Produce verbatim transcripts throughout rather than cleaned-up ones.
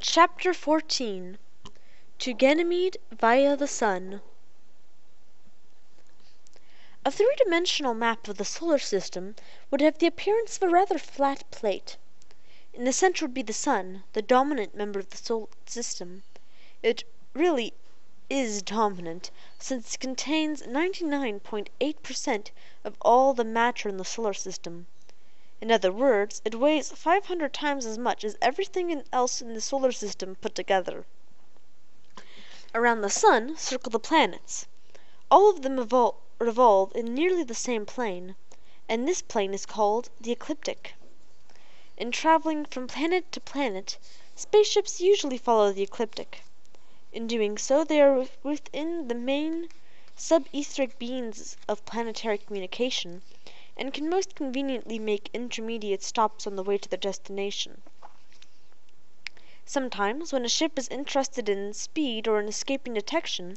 Chapter fourteen. To Ganymede via the Sun. A three-dimensional map of the solar system would have the appearance of a rather flat plate. In the center would be the sun, the dominant member of the solar system. It really is dominant, since it contains ninety-nine point eight percent of all the matter in the solar system. In other words, it weighs five hundred times as much as everything else in the solar system put together. Around the sun circle the planets. All of them revolve in nearly the same plane, and this plane is called the ecliptic. In traveling from planet to planet, spaceships usually follow the ecliptic. In doing so, they are within the main sub-etheric beams of planetary communication, and can most conveniently make intermediate stops on the way to their destination. Sometimes, when a ship is interested in speed or in escaping detection,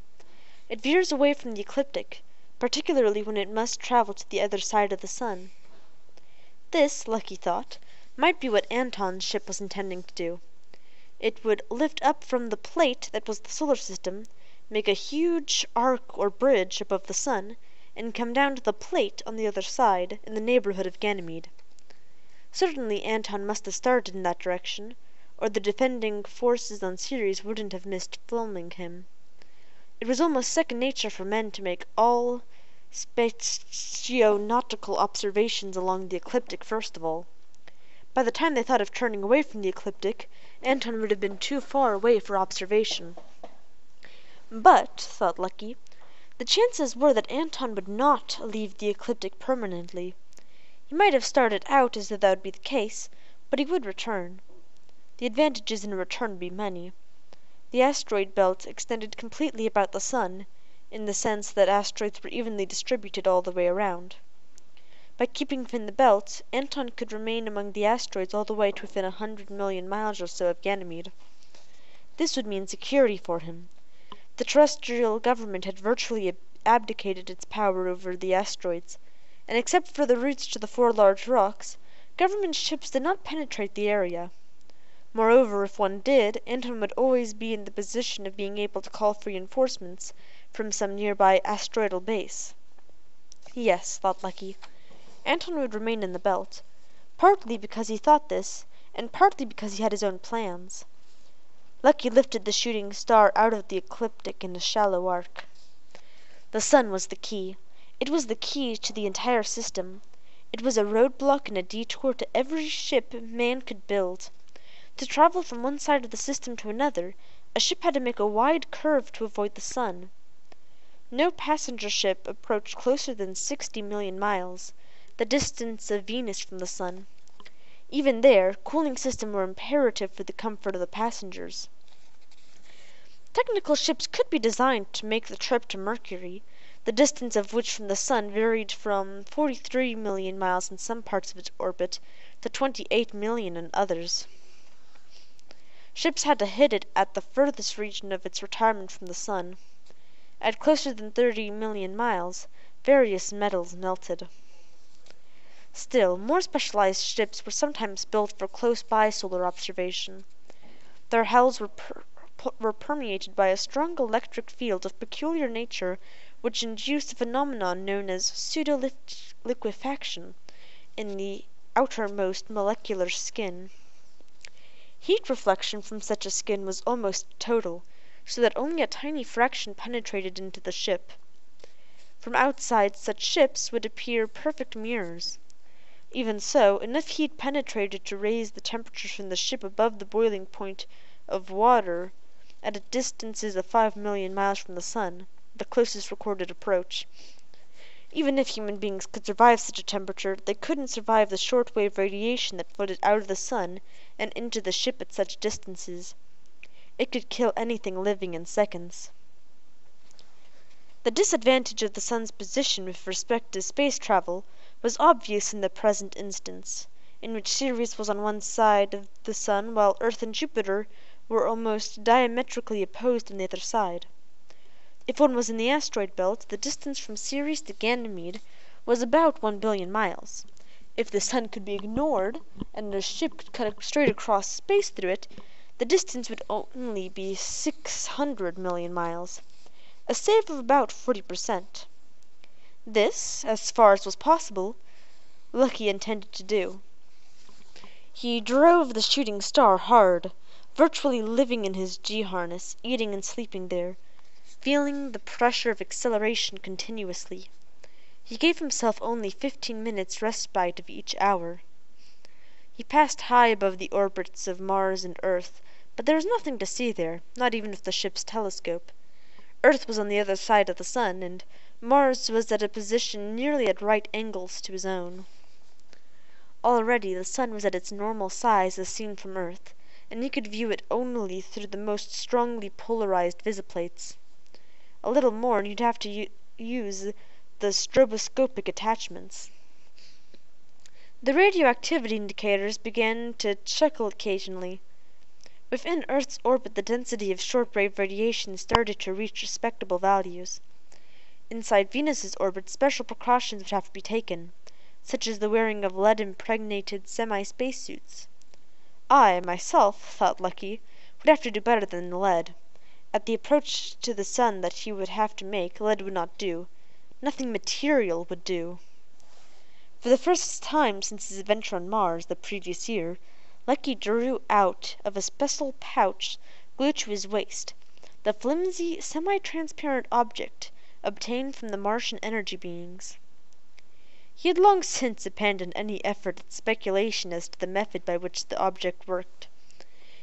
it veers away from the ecliptic, particularly when it must travel to the other side of the sun. This, Lucky thought, might be what Anton's ship was intending to do. It would lift up from the plate that was the solar system, make a huge arc or bridge above the sun, and come down to the plate on the other side, in the neighborhood of Ganymede. Certainly Anton must have started in that direction, or the defending forces on Ceres wouldn't have missed filming him. It was almost second nature for men to make all spationautical observations along the ecliptic first of all. By the time they thought of turning away from the ecliptic, Anton would have been too far away for observation. But, thought Lucky, the chances were that Anton would not leave the ecliptic permanently. He might have started out as though that would be the case, but he would return. The advantages in return would be many. The asteroid belt extended completely about the sun, in the sense that asteroids were evenly distributed all the way around. By keeping within the belt, Anton could remain among the asteroids all the way to within a hundred million miles or so of Ganymede. This would mean security for him. The terrestrial government had virtually abdicated its power over the asteroids, and except for the routes to the four large rocks, government ships did not penetrate the area. Moreover, if one did, Anton would always be in the position of being able to call for reinforcements from some nearby asteroidal base. Yes, thought Lucky, Anton would remain in the belt, partly because he thought this, and partly because he had his own plans. Lucky lifted the Shooting Star out of the ecliptic in a shallow arc. The sun was the key. It was the key to the entire system. It was a roadblock and a detour to every ship man could build. To travel from one side of the system to another, a ship had to make a wide curve to avoid the sun. No passenger ship approached closer than sixty million miles, the distance of Venus from the sun. Even there, cooling systems were imperative for the comfort of the passengers. Technical ships could be designed to make the trip to Mercury, the distance of which from the sun varied from forty-three million miles in some parts of its orbit to twenty-eight million in others. Ships had to hit it at the furthest region of its retirement from the sun. At closer than thirty million miles, various metals melted. Still, more specialized ships were sometimes built for close-by solar observation. Their hulls were, per were permeated by a strong electric field of peculiar nature which induced a phenomenon known as pseudo-liquefaction in the outermost molecular skin. Heat reflection from such a skin was almost total, so that only a tiny fraction penetrated into the ship. From outside, such ships would appear perfect mirrors. Even so, enough heat penetrated to raise the temperature from the ship above the boiling point of water at a distances of five million miles from the sun, the closest recorded approach. Even if human beings could survive such a temperature, they couldn't survive the shortwave radiation that floated out of the sun and into the ship at such distances. It could kill anything living in seconds. The disadvantage of the sun's position with respect to space travel was obvious in the present instance, in which Ceres was on one side of the sun while Earth and Jupiter were almost diametrically opposed on the other side. If one was in the asteroid belt, the distance from Ceres to Ganymede was about one billion miles. If the sun could be ignored, and a ship could cut straight across space through it, The distance would only be six hundred million miles, a save of about forty percent. This, as far as was possible, Lucky intended to do. He drove the Shooting Star hard, virtually living in his G-harness, eating and sleeping there, feeling the pressure of acceleration continuously. He gave himself only fifteen minutes respite of each hour. He passed high above the orbits of Mars and Earth, but there was nothing to see there, not even with the ship's telescope. Earth was on the other side of the sun, and Mars was at a position nearly at right angles to his own. Already the sun was at its normal size as seen from Earth, and he could view it only through the most strongly polarized visiplates. A little more and he'd have to u use the stroboscopic attachments. The radioactivity indicators began to chuckle occasionally. Within Earth's orbit the density of short-wave radiation started to reach respectable values. Inside Venus's orbit special precautions would have to be taken, such as the wearing of lead-impregnated semi-spacesuits. I, myself, thought Lucky, would have to do better than lead. At the approach to the sun that he would have to make, lead would not do. Nothing material would do. For the first time since his adventure on Mars the previous year, Lucky drew out of a special pouch glued to his waist the flimsy, semi-transparent object obtained from the Martian energy beings. He had long since abandoned any effort at speculation as to the method by which the object worked.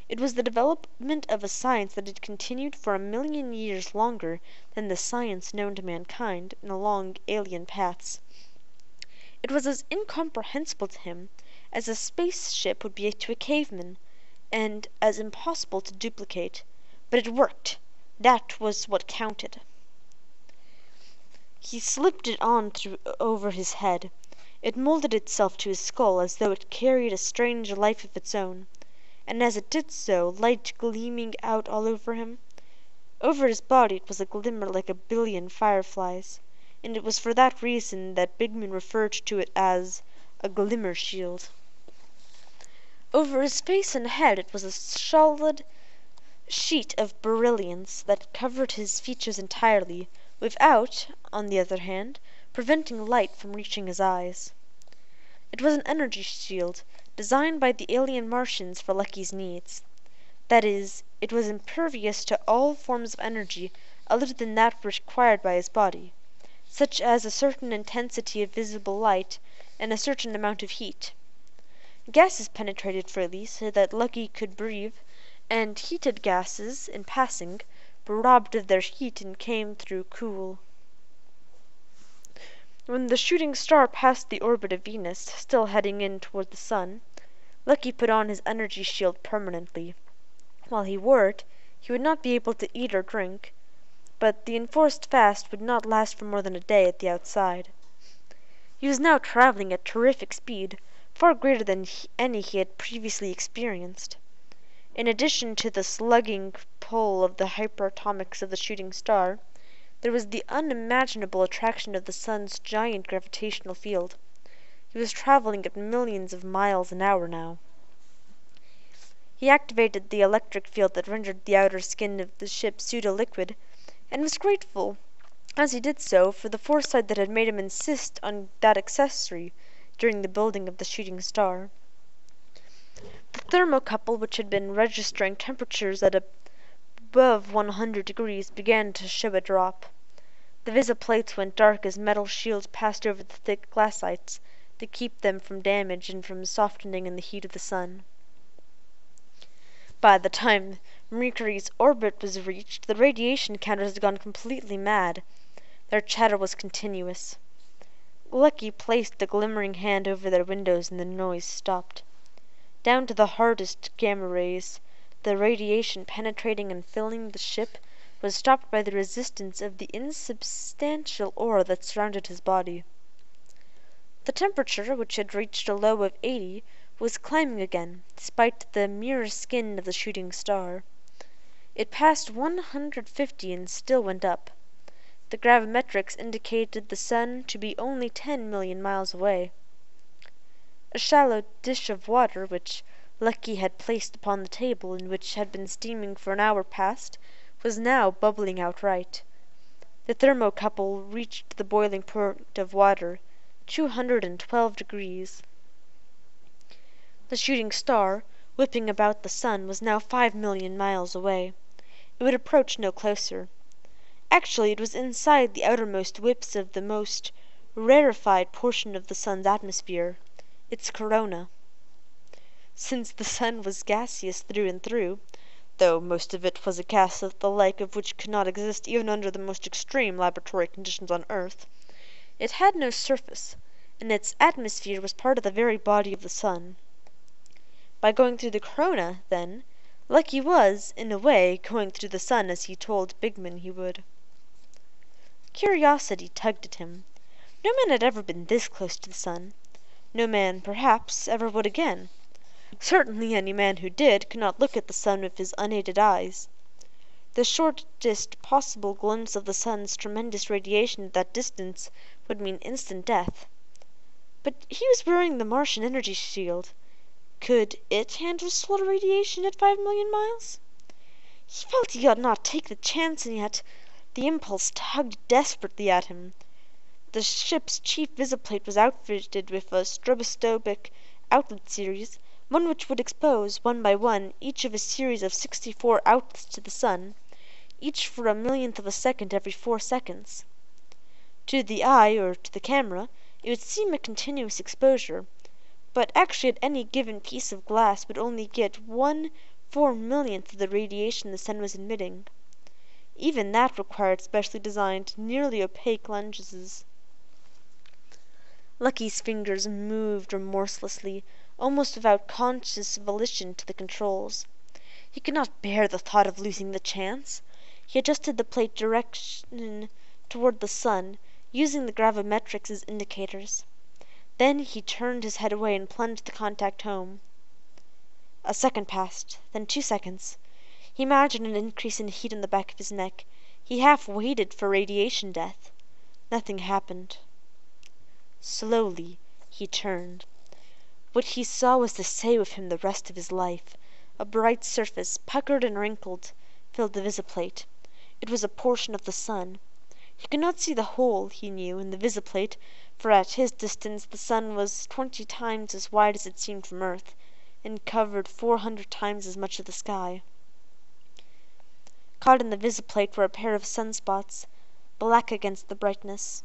It was the development of a science that had continued for a million years longer than the science known to mankind and along alien paths. It was as incomprehensible to him as a spaceship would be to a caveman, and as impossible to duplicate, but it worked. That was what counted. He slipped it on through over his head. It molded itself to his skull as though it carried a strange life of its own, and as it did so, light gleaming out all over him. Over his body it was a glimmer like a billion fireflies, and it was for that reason that Bigman referred to it as a glimmer shield. Over his face and head it was a solid sheet of brilliance that covered his features entirely, without, on the other hand, preventing light from reaching his eyes. It was an energy shield, designed by the alien Martians for Lucky's needs. That is, it was impervious to all forms of energy other than that required by his body, such as a certain intensity of visible light and a certain amount of heat. Gases penetrated freely so that Lucky could breathe, and heated gases, in passing, were robbed of their heat and came through cool. When the Shooting Star passed the orbit of Venus, still heading in toward the sun, Lucky put on his energy shield permanently. While he wore it, he would not be able to eat or drink, but the enforced fast would not last for more than a day at the outside. He was now traveling at terrific speed, far greater than he, any he had previously experienced. In addition to the slugging pull of the hyperatomics of the Shooting Star, there was the unimaginable attraction of the sun's giant gravitational field. He was traveling at millions of miles an hour now. He activated the electric field that rendered the outer skin of the ship pseudo-liquid, and was grateful, as he did so, for the foresight that had made him insist on that accessory during the building of the Shooting Star. The thermocouple, which had been registering temperatures at above one hundred degrees, began to show a drop. The visiplates went dark as metal shields passed over the thick glassites to keep them from damage and from softening in the heat of the sun. By the time Mercury's orbit was reached, the radiation counters had gone completely mad. Their chatter was continuous. Lucky placed the glimmering hand over their windows and the noise stopped. Down to the hardest gamma rays, the radiation penetrating and filling the ship was stopped by the resistance of the insubstantial aura that surrounded his body. The temperature, which had reached a low of eighty, was climbing again, despite the mirror skin of the Shooting Star. It passed one hundred fifty and still went up. The gravimetrics indicated the sun to be only ten million miles away. A shallow dish of water, which Lucky had placed upon the table, and which had been steaming for an hour past, was now bubbling outright. The thermocouple reached the boiling point of water, two hundred and twelve degrees. The shooting star, whipping about the sun, was now five million miles away. It would approach no closer. Actually, it was inside the outermost whips of the most rarefied portion of the sun's atmosphere, its corona. Since the sun was gaseous through and through, though most of it was a gas the like of which could not exist even under the most extreme laboratory conditions on Earth, it had no surface, and its atmosphere was part of the very body of the sun. By going through the corona, then, Lucky was, in a way, going through the sun as he told Bigman he would. Curiosity tugged at him. No man had ever been this close to the sun. No man, perhaps, ever would again. Certainly any man who did could not look at the sun with his unaided eyes. The shortest possible glimpse of the sun's tremendous radiation at that distance would mean instant death. But he was wearing the Martian energy shield. Could it handle solar radiation at five million miles? He felt he ought not take the chance, and yet the impulse tugged desperately at him. The ship's chief visiplate was outfitted with a stroboscopic outlet series, one which would expose, one by one, each of a series of sixty-four outlets to the sun, each for a millionth of a second every four seconds. To the eye, or to the camera, it would seem a continuous exposure, but actually at any given piece of glass would only get one four-millionth of the radiation the sun was emitting. Even that required specially designed, nearly opaque lenses. Lucky's fingers moved remorselessly, almost without conscious volition, to the controls. He could not bear the thought of losing the chance. He adjusted the plate direction toward the sun, using the gravimetrics as indicators. Then he turned his head away and plunged the contact home. A second passed, then two seconds. He imagined an increase in heat in the back of his neck. He half waited for radiation death. Nothing happened. Slowly he turned. What he saw was to stay with him the rest of his life. A bright surface, puckered and wrinkled, filled the visiplate. It was a portion of the sun. He could not see the whole, he knew, in the visiplate, for at his distance the sun was twenty times as wide as it seemed from Earth, and covered four hundred times as much of the sky. Caught in the visiplate were a pair of sunspots, black against the brightness.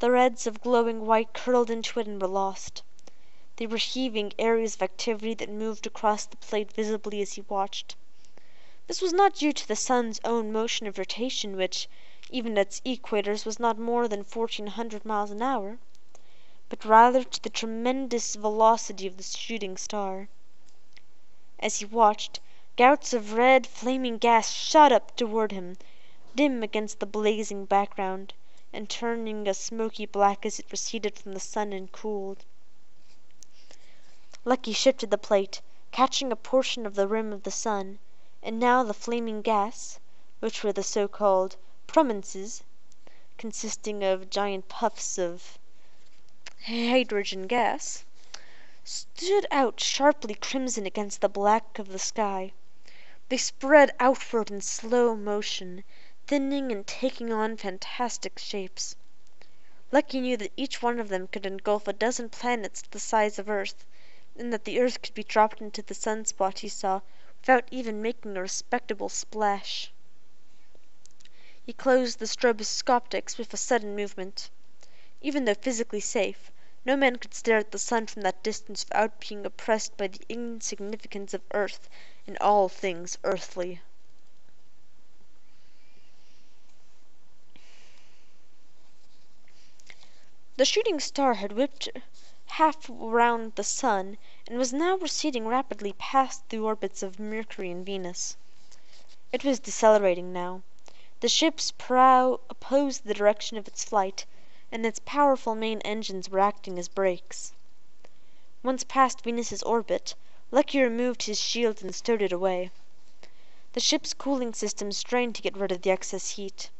The reds of glowing white curled into it and were lost. They were heaving areas of activity that moved across the plate visibly as he watched. This was not due to the sun's own motion of rotation, which, even at its equators, was not more than fourteen hundred miles an hour, but rather to the tremendous velocity of the shooting star. As he watched, gouts of red, flaming gas shot up toward him, dim against the blazing background, and turning a smoky black as it receded from the sun and cooled. Lucky shifted the plate, catching a portion of the rim of the sun, and now the flaming gas, which were the so-called prominences, consisting of giant puffs of hydrogen gas, stood out sharply crimson against the black of the sky. They spread outward in slow motion, thinning and taking on fantastic shapes. Lucky knew that each one of them could engulf a dozen planets the size of Earth, and that the Earth could be dropped into the sunspot he saw without even making a respectable splash. He closed the stroboscopics with a sudden movement. Even though physically safe, no man could stare at the sun from that distance without being oppressed by the insignificance of Earth and all things earthly. The shooting star had whipped half round the sun, and was now receding rapidly past the orbits of Mercury and Venus. It was decelerating now. The ship's prow opposed the direction of its flight, and its powerful main engines were acting as brakes. Once past Venus's orbit, Lucky removed his shield and stowed it away. The ship's cooling system strained to get rid of the excess heat.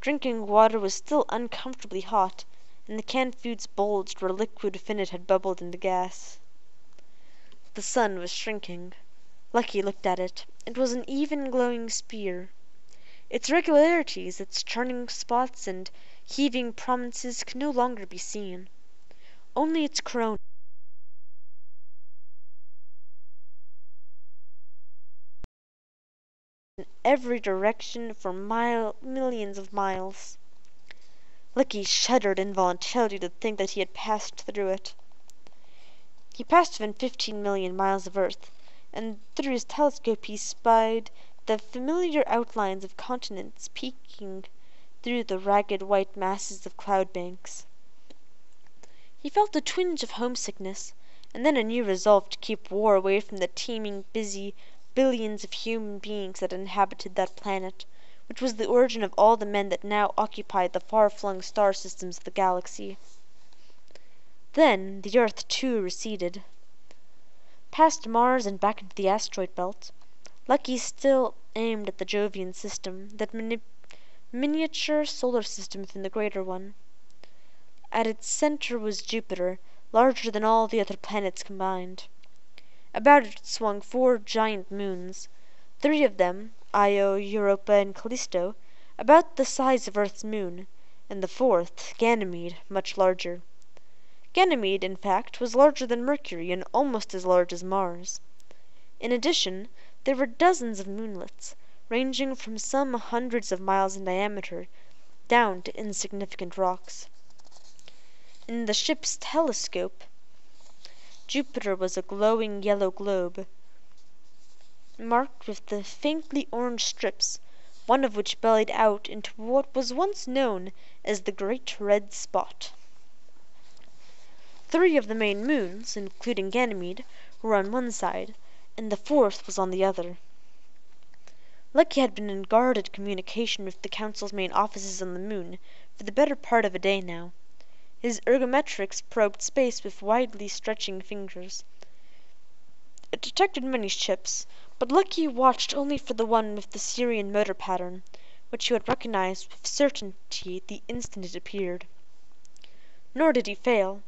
Drinking water was still uncomfortably hot, and the canned foods bulged where liquid within it had bubbled into gas. The sun was shrinking. Lucky looked at it. It was an even glowing sphere. Its regularities, its churning spots and heaving prominences could no longer be seen. Only its corona. In every direction for mile millions of miles. Lucky shuddered involuntarily to think that he had passed through it. He passed within fifteen million miles of Earth, and through his telescope he spied the familiar outlines of continents peeking through the ragged white masses of cloud banks. He felt a twinge of homesickness, and then a new resolve to keep war away from the teeming, busy billions of human beings that inhabited that planet, which was the origin of all the men that now occupied the far-flung star systems of the galaxy. Then the Earth, too, receded. Past Mars and back into the asteroid belt, Lucky still aimed at the Jovian system, that mini miniature solar system within the greater one. At its center was Jupiter, larger than all the other planets combined. About it swung four giant moons, three of them, Io, Europa, and Callisto, about the size of Earth's moon, and the fourth, Ganymede, much larger. Ganymede, in fact, was larger than Mercury and almost as large as Mars. In addition, there were dozens of moonlets, ranging from some hundreds of miles in diameter down to insignificant rocks. In the ship's telescope, Jupiter was a glowing yellow globe, marked with the faintly orange strips, one of which bellied out into what was once known as the Great Red Spot. Three of the main moons, including Ganymede, were on one side, and the fourth was on the other. Lucky had been in guarded communication with the Council's main offices on the moon for the better part of a day now. His ergometrics probed space with widely stretching fingers. It detected many ships, but Lucky watched only for the one with the Sirian motor pattern, which he would recognize with certainty the instant it appeared. Nor did he fail.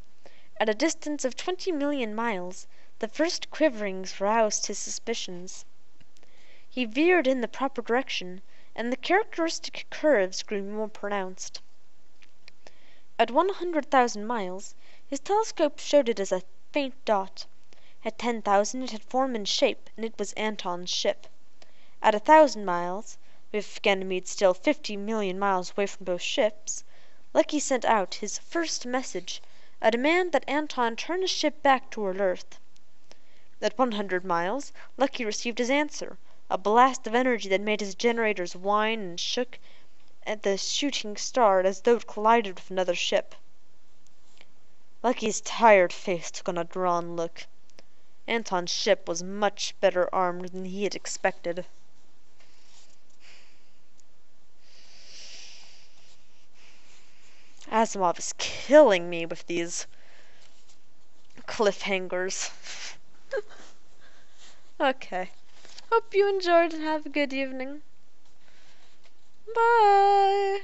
At a distance of twenty million miles, the first quiverings roused his suspicions. He veered in the proper direction, and the characteristic curves grew more pronounced. At one hundred thousand miles, his telescope showed it as a faint dot. At ten thousand, it had form and shape, and it was Anton's ship. At a thousand miles, with Ganymede still fifty million miles away from both ships, Lucky sent out his first message, a demand that Anton turn his ship back toward Earth. At one hundred miles, Lucky received his answer, a blast of energy that made his generators whine and shook at the Shooting Star as though it collided with another ship. Lucky's tired face took on a drawn look. Anton's ship was much better armed than he had expected. Asimov is killing me with these cliffhangers. Okay. Hope you enjoyed and have a good evening. Bye!